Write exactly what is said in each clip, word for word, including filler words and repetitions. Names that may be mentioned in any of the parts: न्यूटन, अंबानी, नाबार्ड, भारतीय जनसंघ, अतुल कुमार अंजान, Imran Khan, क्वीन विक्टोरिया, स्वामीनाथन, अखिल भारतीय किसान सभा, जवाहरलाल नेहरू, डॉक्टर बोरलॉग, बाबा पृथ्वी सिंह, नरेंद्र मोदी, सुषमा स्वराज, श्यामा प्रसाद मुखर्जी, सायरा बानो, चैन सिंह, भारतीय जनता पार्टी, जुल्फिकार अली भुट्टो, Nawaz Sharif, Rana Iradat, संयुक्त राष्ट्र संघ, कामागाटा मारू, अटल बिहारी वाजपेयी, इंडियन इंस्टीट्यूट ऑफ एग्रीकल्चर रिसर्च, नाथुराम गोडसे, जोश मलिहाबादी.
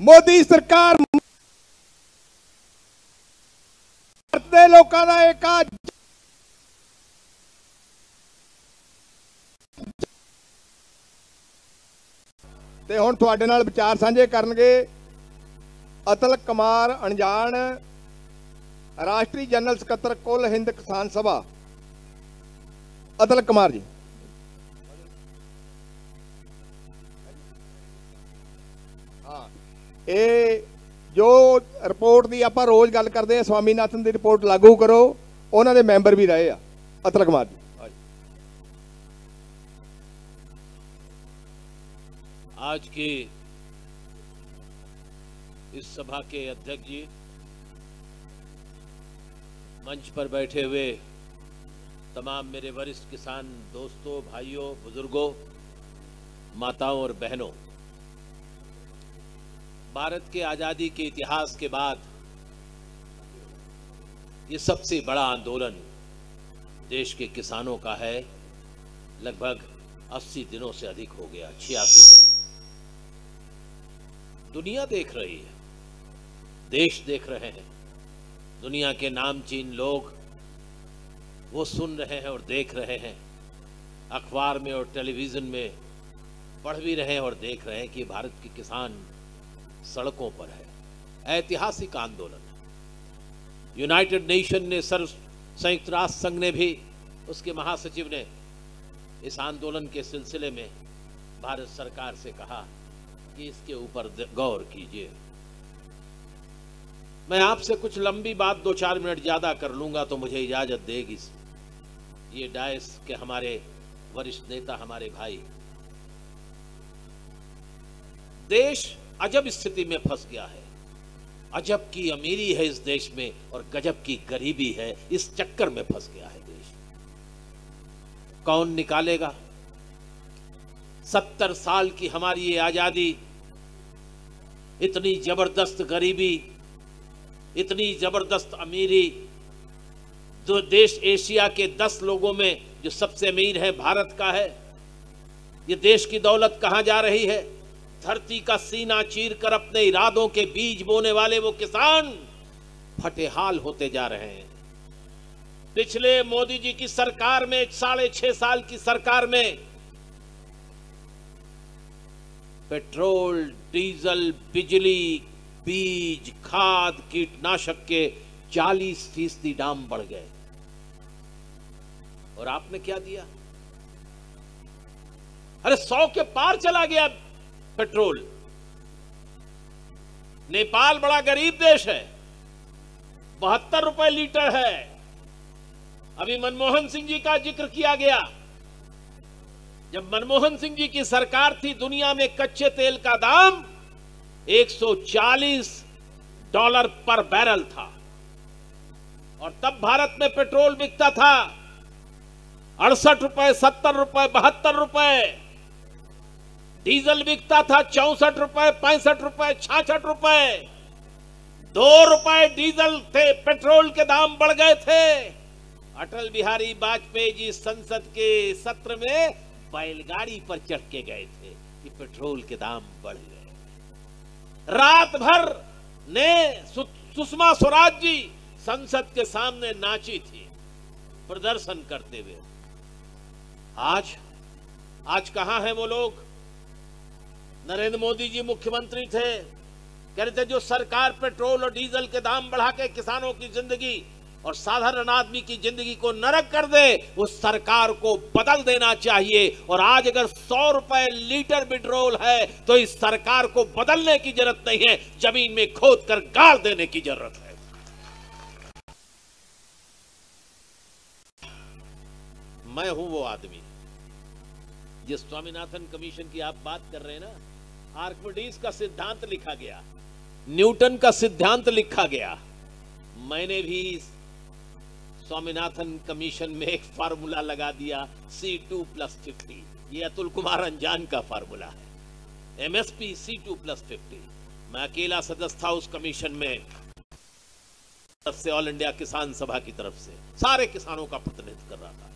मोदी सरकार करते लोगों का एक ते हुण तुहाडे नाल विचार सांझे करनगे अतुल कुमार अंजान, राष्ट्रीय जनरल सकत्तर कुल हिंद किसान सभा। अतुल कुमार जी हाँ, ये जो रिपोर्ट की आप रोज़ गल करते हैं स्वामीनाथन की रिपोर्ट लागू करो, उन्होंने मैंबर भी रहे हैं। अतुल कुमार जी आज की इस सभा के अध्यक्ष जी, मंच पर बैठे हुए तमाम मेरे वरिष्ठ किसान दोस्तों, भाइयों, बुजुर्गों, माताओं और बहनों, भारत के आज़ादी के इतिहास के बाद ये सबसे बड़ा आंदोलन देश के किसानों का है। लगभग अस्सी दिनों से अधिक हो गया, छियासी दिन। दुनिया देख रही है, देश देख रहे हैं, दुनिया के नामचीन लोग वो सुन रहे हैं और देख रहे हैं, अखबार में और टेलीविज़न में पढ़ भी रहे हैं और देख रहे हैं कि भारत के किसान सड़कों पर है। ऐतिहासिक आंदोलन है। यूनाइटेड नेशन ने सर्व संयुक्त राष्ट्र संघ ने भी, उसके महासचिव ने इस आंदोलन के सिलसिले में भारत सरकार से कहा कि इसके ऊपर गौर कीजिए। मैं आपसे कुछ लंबी बात दो चार मिनट ज़्यादा कर लूँगा तो मुझे इजाज़त देगी ये डायस के हमारे वरिष्ठ नेता, हमारे भाई। देश अजब स्थिति में फंस गया है। अजब की अमीरी है इस देश में और गजब की गरीबी है। इस चक्कर में फंस गया है देश। कौन निकालेगा? सत्तर साल की हमारी ये आज़ादी, इतनी जबरदस्त गरीबी, इतनी जबरदस्त अमीरी। तो देश एशिया के दस लोगों में जो सबसे अमीर है भारत का है। ये देश की दौलत कहाँ जा रही है? धरती का सीना चीर कर अपने इरादों के बीज बोने वाले वो किसान फटेहाल होते जा रहे हैं। पिछले मोदी जी की सरकार में, साढ़े छह साल की सरकार में, पेट्रोल, डीजल, बिजली, बीज, खाद, कीटनाशक के चालीस फीसदी दाम बढ़ गए। और आपने क्या दिया? अरे सौ के पार चला गया पेट्रोल। नेपाल बड़ा गरीब देश है, बहत्तर रुपए लीटर है। अभी मनमोहन सिंह जी का जिक्र किया गया। जब मनमोहन सिंह जी की सरकार थी, दुनिया में कच्चे तेल का दाम एक सौ चालीस डॉलर पर बैरल था और तब भारत में पेट्रोल बिकता था अड़सठ रुपए, सत्तर रुपए, बहत्तर रुपए। डीजल बिकता था चौसठ रुपए, पैंसठ रुपए, छियासठ रुपए। दो रुपए डीजल थे, पेट्रोल के दाम बढ़ गए थे। अटल बिहारी वाजपेयी जी संसद के सत्र में बैलगाड़ी पर चढ़ के गए थे कि पेट्रोल के दाम बढ़ गए। रात भर ने सुषमा स्वराज जी संसद के सामने नाची थी प्रदर्शन करते हुए। आज आज कहां है वो लोग? नरेंद्र मोदी जी मुख्यमंत्री थे, कह रहे थे जो सरकार पेट्रोल और डीजल के दाम बढ़ा के किसानों की जिंदगी और साधारण आदमी की जिंदगी को नरक कर दे, उस सरकार को बदल देना चाहिए। और आज अगर सौ रुपए लीटर पेट्रोल है तो इस सरकार को बदलने की जरूरत नहीं है, जमीन में खोद कर गाड़ देने की जरूरत है। मैं हूं वो आदमी जिस स्वामीनाथन कमीशन की आप बात कर रहे हैं ना, आर्किमिडीज का सिद्धांत लिखा गया, न्यूटन का सिद्धांत लिखा गया। मैंने भी स्वामीनाथन कमीशन में एक फार्मूला लगा दिया, सी टू प्लस फिफ्टी। ये अतुल कुमार अंजान का फार्मूला है, MSP C two plus fifty. मैं अकेला सदस्य था उस कमीशन में, सबसे ऑल इंडिया किसान सभा की तरफ से सारे किसानों का प्रतिनिधित्व कर रहा था।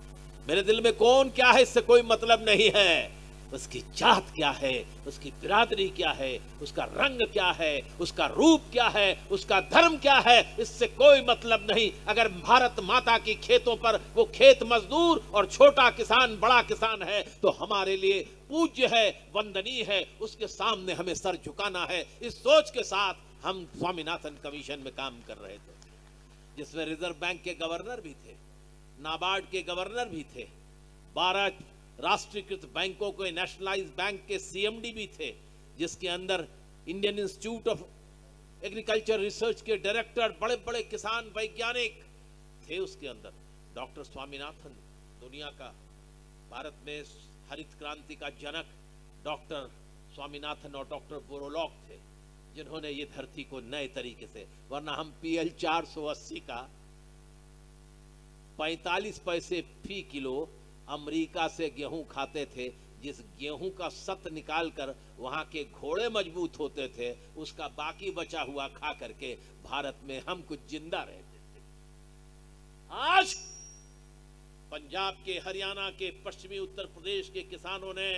मेरे दिल में कौन क्या है इससे कोई मतलब नहीं है, उसकी जात क्या है, उसकी बिरादरी क्या है, उसका रंग क्या है, उसका रूप क्या है, उसका धर्म क्या है, इससे कोई मतलब नहीं। अगर भारत माता की खेतों पर वो खेत मजदूर और छोटा किसान बड़ा किसान है तो हमारे लिए पूज्य है, वंदनीय है, उसके सामने हमें सर झुकाना है। इस सोच के साथ हम स्वामीनाथन कमीशन में काम कर रहे थे, जिसमें रिजर्व बैंक के गवर्नर भी थे, नाबार्ड के गवर्नर भी थे, बारह राष्ट्रीयकृत बैंकों के नेशनलाइज बैंक के सीएमडी भी थे, जिसके अंदर इंडियन इंस्टीट्यूट ऑफ एग्रीकल्चर रिसर्च के डायरेक्टर, बड़े बड़े किसान वैज्ञानिक थे। उसके अंदर डॉक्टर स्वामीनाथन, दुनिया का, भारत में हरित क्रांति का जनक डॉक्टर स्वामीनाथन और डॉक्टर बोरलॉग थे, जिन्होंने ये धरती को नए तरीके से, वरना हम पीएल चार सौ अस्सी का पैंतालीस पैसे फी किलो अमेरिका से गेहूं खाते थे, जिस गेहूं का सत निकाल कर वहां के घोड़े मजबूत होते थे, उसका बाकी बचा हुआ खा करके भारत में हम कुछ जिंदा रहते थे। आज पंजाब के, हरियाणा के, पश्चिमी उत्तर प्रदेश के किसानों ने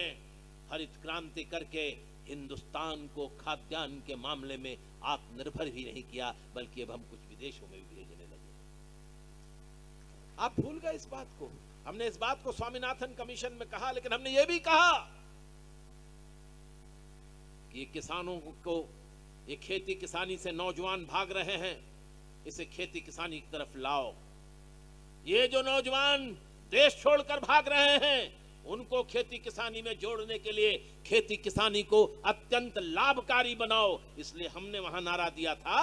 हरित क्रांति करके हिंदुस्तान को खाद्यान्न के मामले में आत्मनिर्भर भी नहीं किया, बल्कि अब हम कुछ विदेशों में भी भेजने लगे। आप भूल गए इस बात को। हमने इस बात को स्वामीनाथन कमीशन में कहा, लेकिन हमने यह भी कहा कि किसानों को, ये खेती किसानी से नौजवान भाग रहे हैं, इसे खेती किसानी की तरफ लाओ। ये जो नौजवान देश छोड़कर भाग रहे हैं, उनको खेती किसानी में जोड़ने के लिए खेती किसानी को अत्यंत लाभकारी बनाओ। इसलिए हमने वहां नारा दिया था।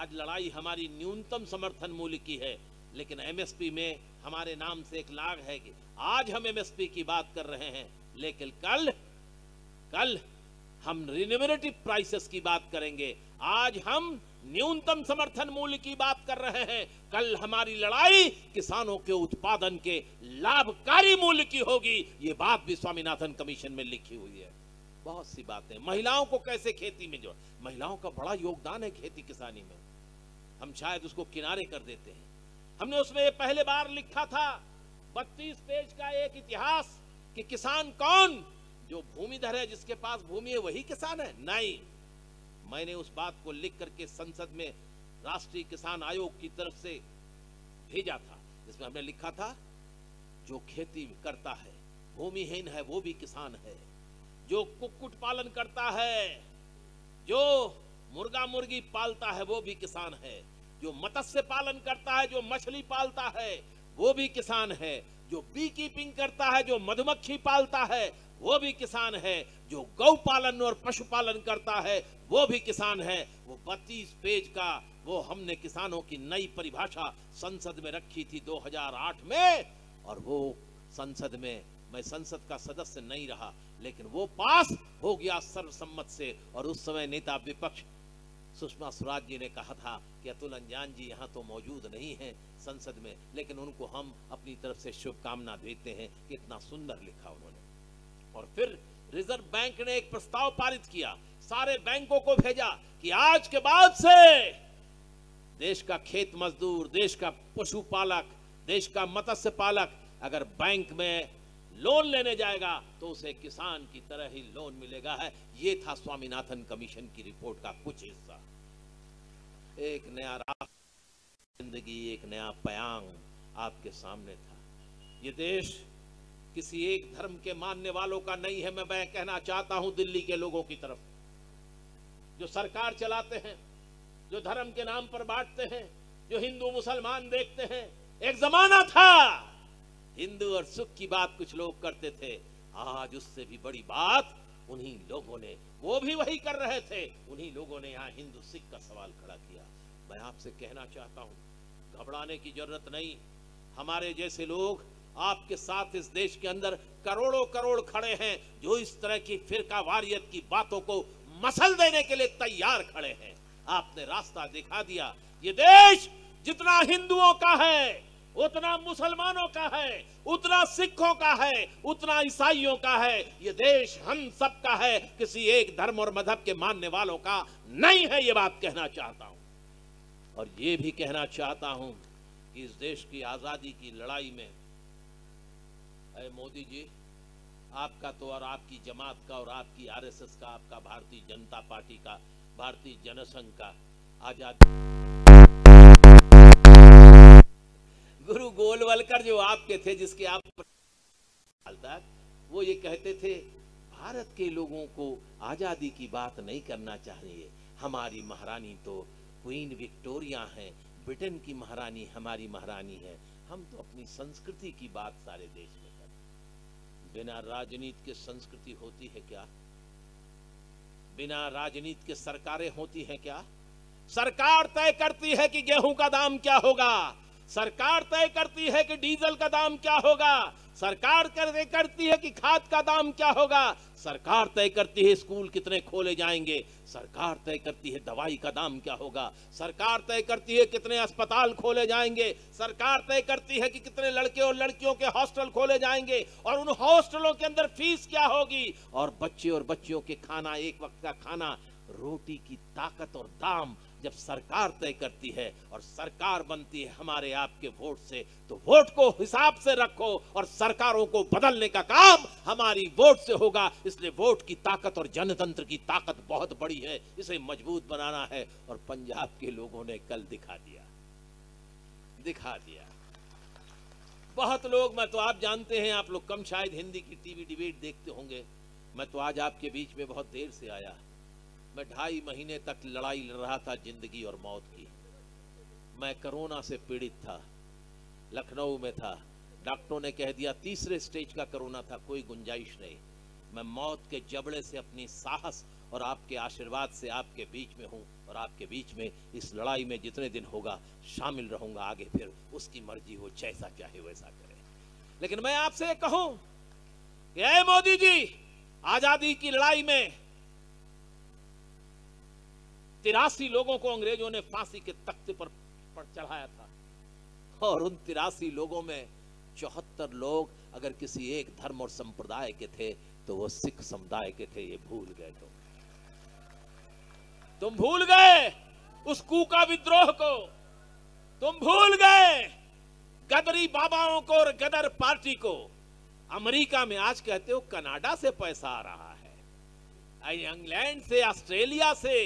आज लड़ाई हमारी न्यूनतम समर्थन मूल्य की है, लेकिन एमएसपी में हमारे नाम से एक लाग है कि आज हम एमएसपी की बात कर रहे हैं, लेकिन कल कल हम रिन्यूमरेटिव प्राइसेस की बात करेंगे। आज हम न्यूनतम समर्थन मूल्य की बात कर रहे हैं, कल हमारी लड़ाई किसानों के उत्पादन के लाभकारी मूल्य की होगी। ये बात भी स्वामीनाथन कमीशन में लिखी हुई है। बहुत सी बातें, महिलाओं को कैसे खेती में जोड़, महिलाओं का बड़ा योगदान है खेती किसानी में, हम शायद उसको किनारे कर देते हैं। हमने उसमें पहले बार लिखा था बत्तीस पेज का एक इतिहास कि किसान कौन, जो भूमिधर है, जिसके पास भूमि है वही किसान है। नहीं, मैंने उस बात को लिख करके संसद में राष्ट्रीय किसान आयोग की तरफ से भेजा था, जिसमें हमने लिखा था जो खेती करता है, भूमिहीन है, वो भी किसान है। जो कुक्कुट पालन करता है, जो मुर्गा मुर्गी पालता है, वो भी किसान है। जो मत्स्य पालन करता है, जो मछली पालता है, वो भी किसान है। जो बी कीपिंग करता है, जो मधुमक्खी पालता है, वो भी किसान है। जो गौ पालन और पशु पालन करता है, वो भी किसान है। वो बत्तीस पेज का, वो हमने किसानों की नई परिभाषा संसद में रखी थी दो हजार आठ में, और वो संसद में, मैं संसद का सदस्य नहीं रहा, लेकिन वो पास हो गया सर्वसम्मत से। और उस समय नेता विपक्ष सुषमा स्वराज जी ने कहा था कि अतुल अंजान जी यहाँ तो मौजूद नहीं हैं संसद में, लेकिन उनको हम अपनी तरफ से शुभकामना देते हैं कि इतना सुंदर लिखा उन्होंने। और फिर रिजर्व बैंक ने एक प्रस्ताव पारित किया, सारे बैंकों को भेजा कि आज के बाद से देश का खेत मजदूर, देश का पशुपालक, देश का मत्स्य पालक अगर बैंक में लोन लेने जाएगा तो उसे किसान की तरह ही लोन मिलेगा है। ये था स्वामीनाथन कमीशन की रिपोर्ट का कुछ हिस्सा। एक नया राह, जिंदगी, एक नया पयांग आपके सामने था। ये देश किसी एक धर्म के मानने वालों का नहीं है। मैं वह कहना चाहता हूं दिल्ली के लोगों की तरफ, जो सरकार चलाते हैं, जो धर्म के नाम पर बांटते हैं, जो हिंदू मुसलमान देखते हैं। एक जमाना था हिंदू और सुख की बात कुछ लोग करते थे, आज उससे भी बड़ी बात उन्हीं लोगों ने, वो भी वही कर रहे थे, उन्हीं लोगों ने यहाँ हिंदू सिख का सवाल खड़ा किया। मैं आपसे कहना चाहता हूँ, घबराने की जरूरत नहीं। हमारे जैसे लोग आपके साथ इस देश के अंदर करोड़ों करोड़ खड़े हैं, जो इस तरह की फिरकावारियत की बातों को मसल देने के लिए तैयार खड़े हैं। आपने रास्ता दिखा दिया। ये देश जितना हिंदुओं का है, उतना मुसलमानों का है, उतना सिखों का है, उतना ईसाइयों का है। ये देश हम सब का है, किसी एक धर्म और मजहब के मानने वालों का नहीं है। ये बात कहना चाहता हूँ। और ये भी कहना चाहता हूँ कि इस देश की आजादी की लड़ाई में, अरे मोदी जी, आपका तो और आपकी जमात का और आपकी आरएसएस का, आपका भारतीय जनता पार्टी का, भारतीय जनसंघ का, आजादी। गुरु गोलवलकर जो आपके थे, जिसके आप वो ये कहते थे भारत के लोगों को आजादी की बात नहीं करना चाहिए, हमारी महारानी तो क्वीन विक्टोरिया है, ब्रिटेन की महारानी हमारी महारानी है, हम तो अपनी संस्कृति की बात सारे देश में करते। बिना राजनीति के संस्कृति होती है क्या? बिना राजनीति के सरकारें होती हैं क्या? सरकार तय करती है कि गेहूं का दाम क्या होगा, सरकार तय करती है कि डीजल का दाम क्या होगा, सरकार तय करती है कि खाद का दाम क्या होगा, सरकार तय करती है स्कूल कितने खोले जाएंगे, सरकार तय करती है दवाई का दाम क्या होगा, सरकार तय करती है कितने अस्पताल खोले जाएंगे, सरकार तय करती है कि कितने लड़के और लड़कियों के हॉस्टल खोले जाएंगे और उन हॉस्टलों के अंदर फीस क्या होगी, और बच्चे और बच्चियों के खाना, एक वक्त का खाना, रोटी की ताकत और दाम जब सरकार तय करती है और सरकार बनती है हमारे आपके वोट से, तो वोट को हिसाब से रखो और सरकारों को बदलने का काम हमारी वोट से होगा। इसलिए वोट की ताकत और जनतंत्र की ताकत बहुत बड़ी है, इसे मजबूत बनाना है। और पंजाब के लोगों ने कल दिखा दिया, दिखा दिया। बहुत लोग, मैं तो आप जानते हैं, आप लोग कम शायद हिंदी की टीवी डिबेट देखते होंगे, मैं तो आज आपके बीच में बहुत देर से आया। मैं ढाई महीने तक लड़ाई लड़ रहा था जिंदगी और मौत की। मैं कोरोना से पीड़ित था, लखनऊ में था, डॉक्टरों ने कह दिया तीसरे स्टेज का कोरोना था, कोई गुंजाइश नहीं। मैं मौत के जबड़े से अपनी साहस और आपके आशीर्वाद से आपके बीच में हूँ और आपके बीच में इस लड़ाई में जितने दिन होगा शामिल रहूँगा। आगे फिर उसकी मर्जी हो, जैसा चाहे वैसा करे। लेकिन मैं आपसे कहूँ, ए मोदी जी, आज़ादी की लड़ाई में तिरासी लोगों को अंग्रेजों ने फांसी के तख्ते पर, पर चढ़ाया था और उन तिरासी लोगों में चौहत्तर लोग अगर किसी एक धर्म और संप्रदाय के थे तो वो सिख समुदाय के थे। ये भूल गए तुम, तुम भूल गए उस कूका विद्रोह को, तुम भूल गए गदरी बाबाओं को और गदर पार्टी को। अमेरिका में आज कहते हो कनाडा से पैसा आ रहा है, इंग्लैंड से, ऑस्ट्रेलिया से,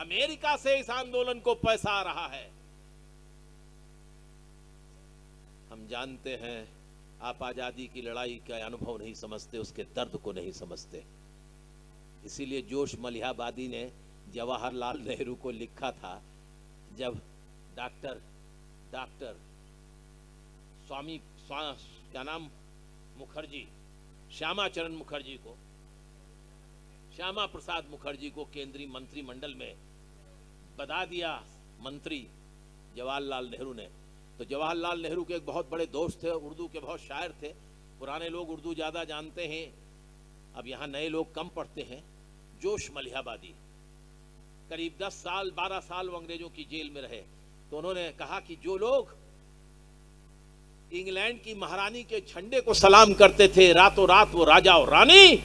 अमेरिका से इस आंदोलन को पैसा आ रहा है। हम जानते हैं आप आजादी की लड़ाई का अनुभव नहीं समझते, उसके दर्द को नहीं समझते। इसीलिए जोश मलिहाबादी ने जवाहरलाल नेहरू को लिखा था, जब डॉक्टर डॉक्टर स्वामी स्वा, क्या नाम मुखर्जी, श्यामा चरण मुखर्जी को, श्यामा प्रसाद मुखर्जी को केंद्रीय मंत्रिमंडल में बता दिया मंत्री जवाहरलाल नेहरू ने। तो जवाहरलाल नेहरू के एक बहुत बड़े दोस्त थे, उर्दू के बहुत शायर थे। पुराने लोग उर्दू ज़्यादा जानते हैं, अब यहाँ नए लोग कम पढ़ते हैं। जोश मलिहाबादी करीब दस साल बारह साल वो अंग्रेजों की जेल में रहे, तो उन्होंने कहा कि जो लोग इंग्लैंड की महारानी के झंडे को सलाम करते थे, रातों रात वो राजा और रानी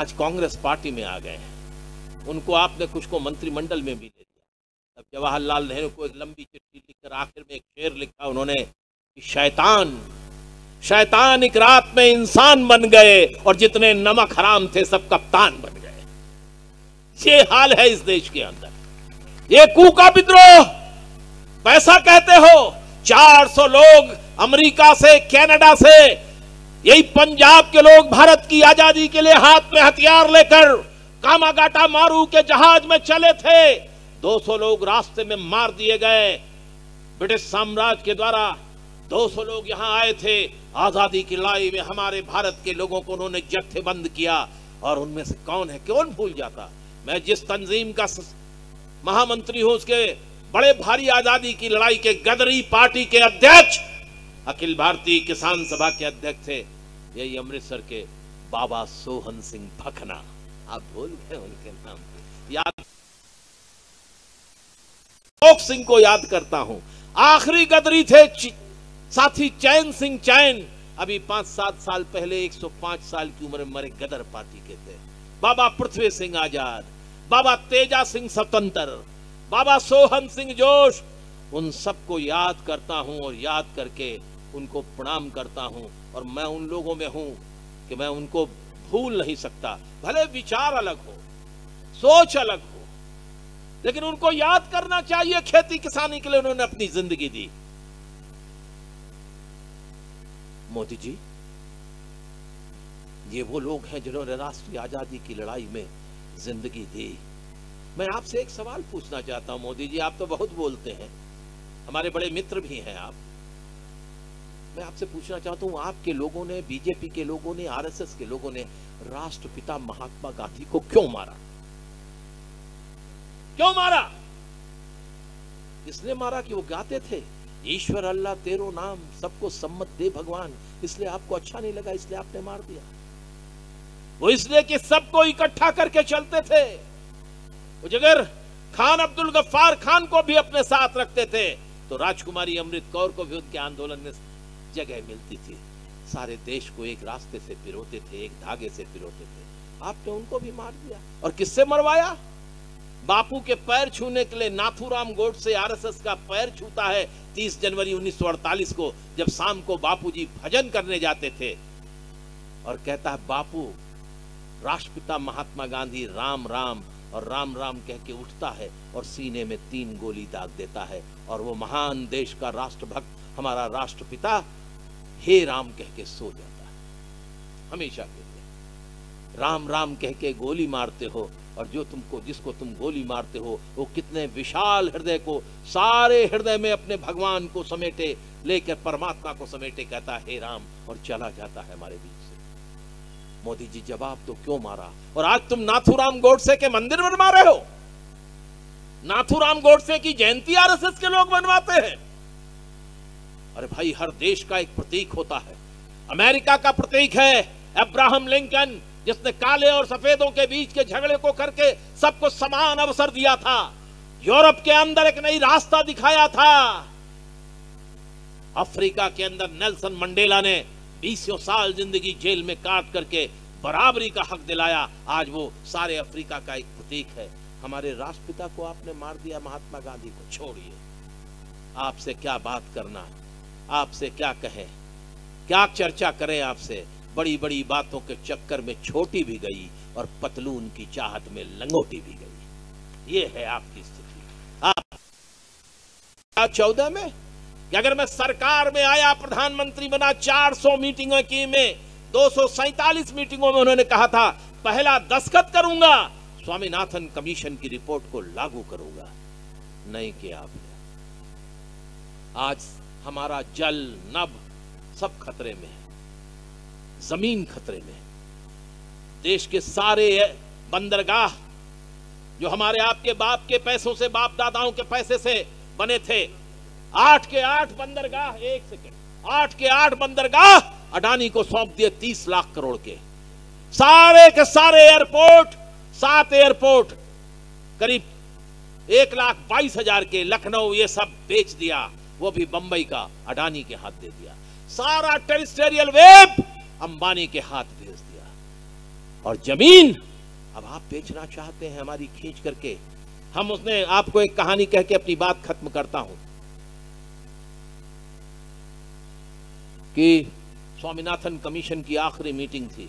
आज कांग्रेस पार्टी में आ गए हैं, उनको आपने कुछ को मंत्रिमंडल में भी ले दिया। तब जवाहरलाल नेहरू को एक लंबी चिट्ठी लिखकर आखिर में एक शेर लिखा उन्होंने, शैतान शैतान एक रात में इंसान बन गए और जितने नमक हराम थे सब कप्तान बन गए। ये हाल है इस देश के अंदर। ये कूका विद्रोह, पैसा कहते हो, चार सौ लोग अमेरिका से, कनाडा से, यही पंजाब के लोग भारत की आजादी के लिए हाथ में हथियार लेकर कामागाटा मारू के जहाज में चले थे। दो सौ लोग रास्ते में मार दिए गए ब्रिटिश साम्राज्य के द्वारा। दो सौ लोग यहां आए थे आजादी की लड़ाई में, हमारे भारत के लोगों को उन्होंने जत्थेबंद किया। और उनमें से कौन है, कौन भूल जाता। मैं जिस तंजीम का महामंत्री हूं उसके बड़े भारी आजादी की लड़ाई के गदरी पार्टी के अध्यक्ष, अखिल भारतीय किसान सभा के अध्यक्ष थे, यही अमृतसर के बाबा सोहन सिंह भखना। आप भूल गए उनके नाम। याद लोक सिंह को याद करता हूं, आखिरी गदरी थे साथी चैन सिंह। चैन अभी पांच सात साल पहले एक सौ पाँच साल की उम्र में मरे गदर पार्टी के थे। बाबा पृथ्वी सिंह आजाद, बाबा तेजा सिंह स्वतंत्र, बाबा सोहन सिंह जोश, उन सबको याद करता हूं और याद करके उनको प्रणाम करता हूं। और मैं उन लोगों में हूं कि मैं उनको भूल नहीं सकता। भले विचार अलग हो, सोच अलग हो, लेकिन उनको याद करना चाहिए खेती किसानी के लिए उन्होंने अपनी जिंदगी दी। मोदी जी, ये वो लोग हैं जिन्होंने राष्ट्रीय आजादी की लड़ाई में जिंदगी दी। मैं आपसे एक सवाल पूछना चाहता हूं मोदी जी, आप तो बहुत बोलते हैं, हमारे बड़े मित्र भी हैं आप। मैं आपसे पूछना चाहता हूं, आपके लोगों ने, बीजेपी के लोगों ने, आरएसएस के लोगों ने राष्ट्रपिता महात्मा गांधी को क्यों मारा? क्यों मारा? इसलिए मारा कि वो गाते थे, ईश्वर अल्लाह तेरो नाम, सबको सम्मत दे भगवान। इसलिए आपको अच्छा नहीं लगा, इसलिए आपने मार दिया। वो इसलिए कि सबको इकट्ठा करके चलते थे। वो जगह खान अब्दुल गफ्फार खान को भी अपने साथ रखते थे तो राजकुमारी अमृत कौर को भी उनके आंदोलन में जगह मिलती थी। सारे देश को एक रास्ते से पिरोते थे, एक धागे से पिरोते थे। आपने उनको भी मार दिया। और किससे मरवाया? बापू के पैर छूने के लिए नाथुराम गोडसे आरएसएस का पैर छूता है तीस जनवरी उन्नीस सौ अड़तालीस को, जब शाम को बापूजी भजन करने जाते थे, और कहता है बापू राष्ट्रपिता महात्मा गांधी राम राम और राम राम कह के उठता है और सीने में तीन गोली दाग देता है, और वो महान देश का राष्ट्रभक्त हमारा राष्ट्रपिता हे राम कह के सो जाता है। हमेशा के लिए राम राम कह के गोली मारते हो, और जो तुमको, जिसको तुम गोली मारते हो वो कितने विशाल हृदय को, सारे हृदय में अपने भगवान को समेटे लेकर, परमात्मा को समेटे, कहता है हे राम, और चला जाता है हमारे बीच से। मोदी जी, जवाब तो क्यों मारा? और आज तुम नाथुराम गोडसे के मंदिर बनवा रहे हो। नाथुराम गोडसे की जयंती आरएसएस के लोग बनवाते हैं। अरे भाई, हर देश का एक प्रतीक होता है। अमेरिका का प्रतीक है अब्राहम लिंकन, जिसने काले और सफेदों के बीच के झगड़े को करके सबको समान अवसर दिया था। यूरोप के अंदर एक नई रास्ता दिखाया था। अफ्रीका के अंदर नेल्सन मंडेला ने बीसों साल जिंदगी जेल में काट करके बराबरी का हक दिलाया। आज वो सारे अफ्रीका का एक प्रतीक है। हमारे राष्ट्रपिता को आपने मार दिया, महात्मा गांधी को। छोड़िए, आपसे क्या बात करना, आपसे क्या कहें, क्या चर्चा करें आपसे। बड़ी बड़ी बातों के चक्कर में छोटी भी गई और पतलून की चाहत में लंगोटी भी गई। ये है आपकी स्थिति। आप चौदह में कि अगर मैं सरकार में आया, प्रधानमंत्री बना, चार सौ मीटिंगों की में दो सौ सैतालीस मीटिंगों में उन्होंने कहा था पहला दस्तखत करूंगा, स्वामीनाथन कमीशन की रिपोर्ट को लागू करूंगा। नहीं किया आपने। आज हमारा जल, नभ सब खतरे में है, जमीन खतरे में। देश के सारे बंदरगाह जो हमारे आपके बाप के पैसों से, बाप दादाओं के पैसे से बने थे, आठ के आठ बंदरगाह, एक सेकेंड, आठ के आठ बंदरगाह अडानी को सौंप दिए तीस लाख करोड़ के। सारे के सारे एयरपोर्ट, सात एयरपोर्ट करीब एक लाख बाईस हजार के, लखनऊ, ये सब बेच दिया, वो भी बंबई का अडानी के हाथ दे दिया। सारा टेरिस्टेरियल वेब अंबानी के हाथ भेज दिया। और जमीन अब आप बेचना चाहते हैं हमारी खींच करके। हम उसने आपको एक कहानी कह के अपनी बात खत्म करता हूं कि स्वामीनाथन कमीशन की आखिरी मीटिंग थी।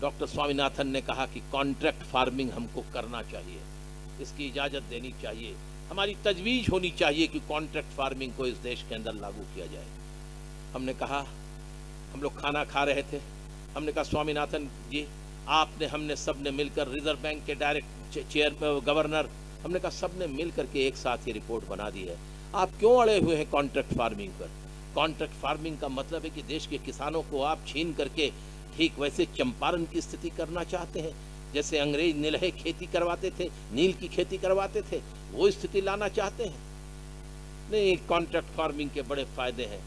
डॉक्टर स्वामीनाथन ने कहा कि कॉन्ट्रैक्ट फार्मिंग हमको करना चाहिए, इसकी इजाजत देनी चाहिए, हमारी तजवीज होनी चाहिए कि कॉन्ट्रैक्ट फार्मिंग को इस देश के अंदर लागू किया जाए। हमने कहा, हम लोग खाना खा रहे थे, हमने कहा स्वामीनाथन जी, आपने, हमने, सब ने मिलकर, रिजर्व बैंक के डायरेक्ट चेयर गवर्नर, हमने कहा सब ने मिल करके एक साथ ये रिपोर्ट बना दी है, आप क्यों अड़े हुए हैं कॉन्ट्रैक्ट फार्मिंग पर? कॉन्ट्रैक्ट फार्मिंग का मतलब है कि देश के किसानों को आप छीन करके ठीक वैसे चंपारण की स्थिति करना चाहते हैं, जैसे अंग्रेज नीलहे खेती करवाते थे, नील की खेती करवाते थे, वो स्थिति लाना चाहते हैं। नहीं, कॉन्ट्रैक्ट फार्मिंग के बड़े फायदे हैं।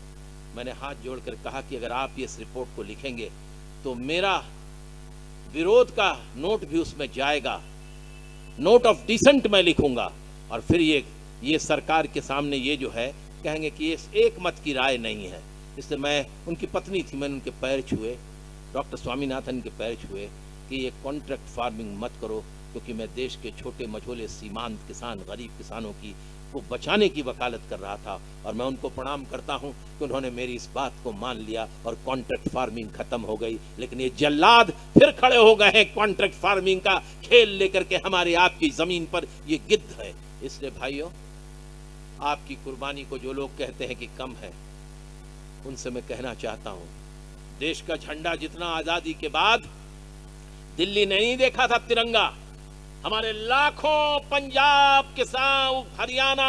मैंने हाथ जोड़कर कहा कि अगर आप इस रिपोर्ट को लिखेंगे तो मेरा विरोध का नोट भी उसमें जाएगा, नोट ऑफ डिसेंट मैं लिखूंगा, और फिर ये ये सरकार के सामने ये जो है कहेंगे कि ये एक मत की राय नहीं है। इसलिए मैं, उनकी पत्नी थी, मैंने उनके पैर छुए, डॉक्टर स्वामीनाथन के पैर छुए कि ये कॉन्ट्रैक्ट फार्मिंग मत करो, क्योंकि मैं देश के छोटे मझोले सीमांत किसान, गरीब किसानों की को बचाने की वकालत कर रहा था और मैं उनको प्रणाम करता हूं कि उन्होंने मेरी इस बात को मान लिया और कॉन्ट्रैक्ट फार्मिंग खत्म हो गई। लेकिन ये जल्लाद फिर खड़े हो गए हैं कॉन्ट्रैक्ट फार्मिंग का खेल लेकर के हमारे आपकी जमीन पर, ये गिद्ध है। इसलिए भाइयों, आपकी कुर्बानी को जो लोग कहते हैं कि कम है, उनसे मैं कहना चाहता हूं, देश का झंडा जितना आजादी के बाद दिल्ली ने नहीं देखा था तिरंगा, हमारे लाखों पंजाब किसान, हरियाणा,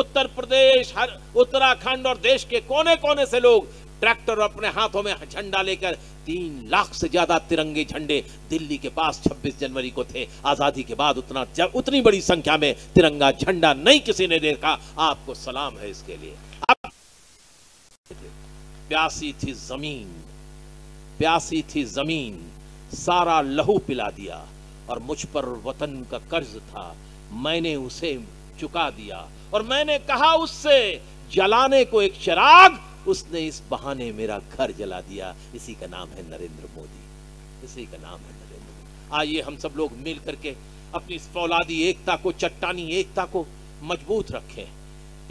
उत्तर प्रदेश, उत्तराखंड और देश के कोने कोने से लोग ट्रैक्टर अपने हाथों में झंडा लेकर तीन लाख से ज्यादा तिरंगे झंडे दिल्ली के पास छब्बीस जनवरी को थे। आजादी के बाद उतना उतनी बड़ी संख्या में तिरंगा झंडा नहीं किसी ने देखा। आपको सलाम है इसके लिए। आप प्यासी थी जमीन, प्यासी थी जमीन, सारा लहू पिला दिया और मुझ पर वतन का कर्ज था, मैंने उसे चुका दिया। और मैंने कहा उससे जलाने को एक चिराग, उसने इस बहाने मेरा घर जला दिया। इसी का नाम है नरेंद्र मोदी, इसी का नाम है नरेंद्र मोदी। आइए हम सब लोग मिल करके अपनी इस फौलादी एकता को, चट्टानी एकता को मजबूत रखें।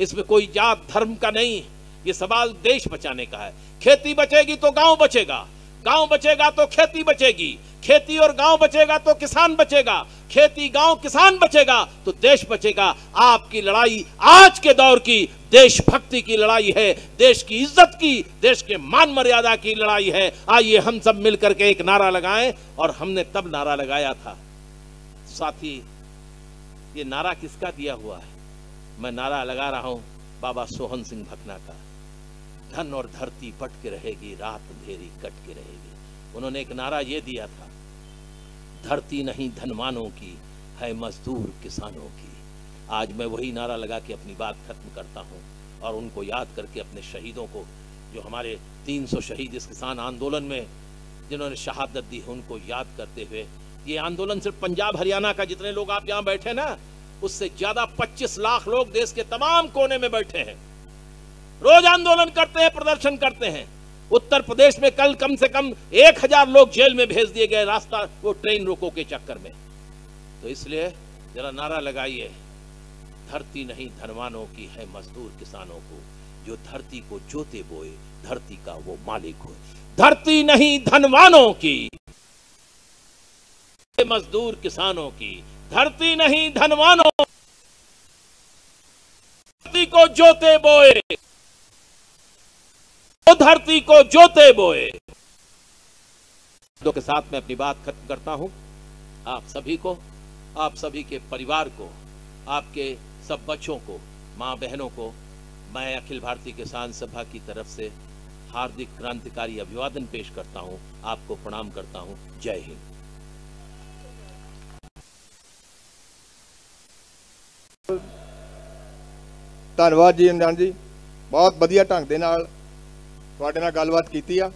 इसमें कोई जात धर्म का नहीं, ये सवाल देश बचाने का है। खेती बचेगी तो गांव बचेगा, गांव बचेगा तो खेती बचेगी, खेती और गांव बचेगा तो किसान बचेगा, खेती गांव किसान बचेगा तो देश बचेगा। आपकी लड़ाई आज के दौर की देशभक्ति की लड़ाई है, देश की इज्जत की, देश के मान मर्यादा की लड़ाई है। आइए हम सब मिलकर के एक नारा लगाएं। और हमने तब नारा लगाया था साथी, ये नारा किसका दिया हुआ है? मैं नारा लगा रहा हूं बाबा सोहन सिंह भखना का, धन और धरती पट के रहेगी, रात अंधेरी कट के रहेगी। उन्होंने एक नारा ये दिया था, धरती नहीं धनवानों की है, मजदूर किसानों की। आज मैं वही नारा लगा के अपनी बात खत्म करता हूँ और उनको याद करके अपने शहीदों को, जो हमारे तीन सौ शहीद इस किसान आंदोलन में जिन्होंने शहादत दी है, उनको याद करते हुए। ये आंदोलन सिर्फ पंजाब हरियाणा का, जितने लोग आप यहाँ बैठे ना, उससे ज्यादा पच्चीस लाख लोग देश के तमाम कोने में बैठे हैं, रोज आंदोलन करते हैं, प्रदर्शन करते हैं। उत्तर प्रदेश में कल कम से कम एक हजार लोग जेल में भेज दिए गए, रास्ता वो ट्रेन रोको के चक्कर में। तो इसलिए जरा नारा लगाइए, धरती नहीं धनवानों की है, मजदूर किसानों को, जो धरती को जोते बोए धरती का वो मालिक हो। धरती नहीं धनवानों की, मजदूर किसानों की, धरती नहीं धनवानों, धरती को जोते बोए, धरती को जोते बोए। दो के साथ मैं अपनी बात खत्म करता हूं। आप सभी को, आप सभी के परिवार को, आपके सब बच्चों को, मां बहनों को मैं अखिल भारतीय किसान सभा की तरफ से हार्दिक क्रांतिकारी अभिवादन पेश करता हूं, आपको प्रणाम करता हूं। जय हिंद। धन्यवाद जी अंजान जी, बहुत बढ़िया ढंग दे नाल ਤੁਹਾਡੇ ਨਾਲ ਗੱਲਬਾਤ ਕੀਤੀ ਆ।